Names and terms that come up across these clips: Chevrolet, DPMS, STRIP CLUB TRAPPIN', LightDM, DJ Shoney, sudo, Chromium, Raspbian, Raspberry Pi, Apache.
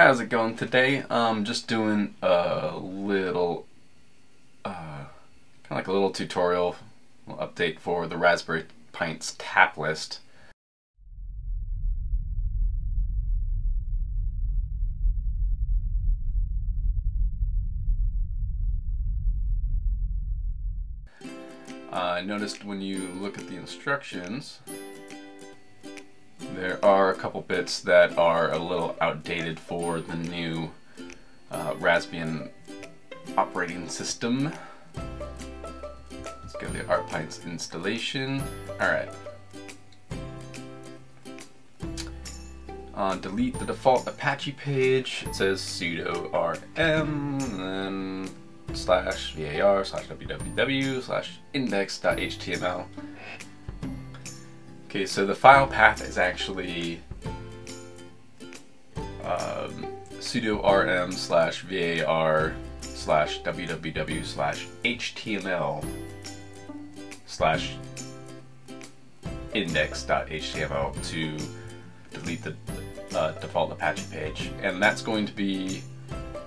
How's it going today? I'm just doing a little, kind of like a little tutorial update for the Raspberry Pi's tap list. I noticed when you look at the instructions, there are a couple bits that are a little outdated for the new Raspbian operating system. Let's go to RPi's installation. Alright. Delete the default Apache page. It says sudo rm and then /var/www/index.html. Okay, so the file path is actually sudo rm /var/www/html/index.html to delete the default Apache page. And that's going to be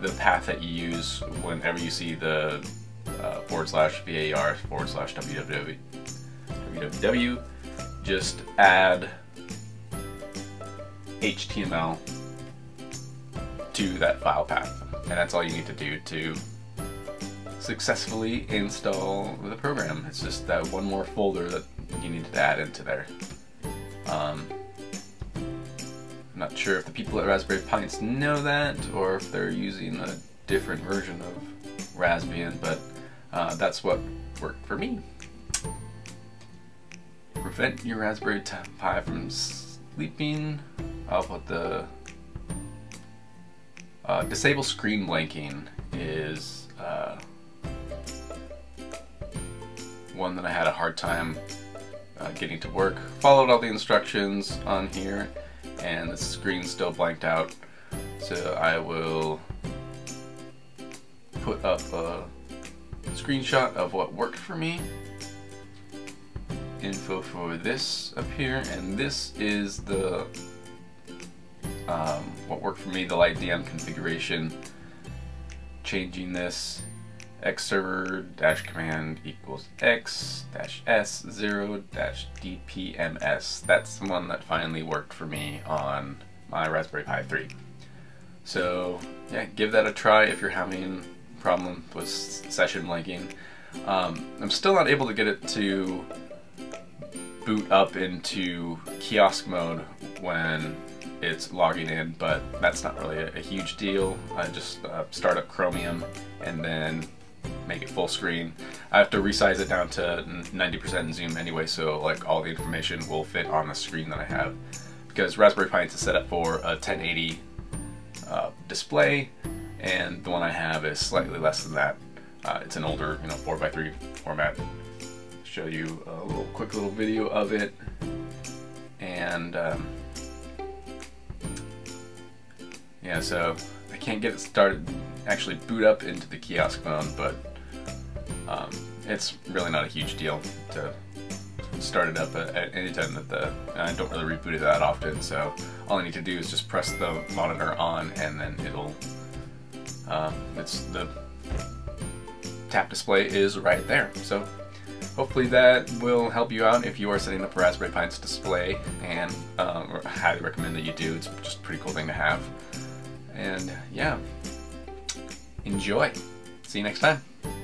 the path that you use whenever you see the /var/www. Just add HTML to that file path, and that's all you need to do to successfully install the program. It's just that one more folder that you need to add into there. I'm not sure if the people at Raspberry Pi know that or if they're using a different version of Raspbian, but that's what worked for me. Prevent your Raspberry Pi from sleeping. I'll put the disable screen blanking is one that I had a hard time getting to work. Followed all the instructions on here and the screen's still blanked out, so I will put up a screenshot of what worked for me. Info for this up here, and this is the what worked for me, the LightDM configuration. Changing this X server -command = X -S0 -DPMS. That's the one that finally worked for me on my Raspberry Pi 3. So yeah, give that a try if you're having a problem with session blanking. I'm still not able to get it to boot up into kiosk mode when it's logging in, but that's not really a huge deal. I just start up Chromium and then make it full screen. I have to resize it down to 90% zoom anyway, so like all the information will fit on the screen that I have, because Raspberry Pi is set up for a 1080 display, and the one I have is slightly less than that. It's an older, 4x3 format. Show you a quick little video of it, and yeah, so I can't get it started, actually boot up into the kiosk mode, but it's really not a huge deal to start it up at any time that I don't really reboot it that often, so all I need to do is just press the monitor on, and then it'll, it's the tap display is right there. So hopefully that will help you out if you are setting up a Raspberry Pi's display, and I highly recommend that you do. It's just a pretty cool thing to have. And yeah, enjoy. See you next time.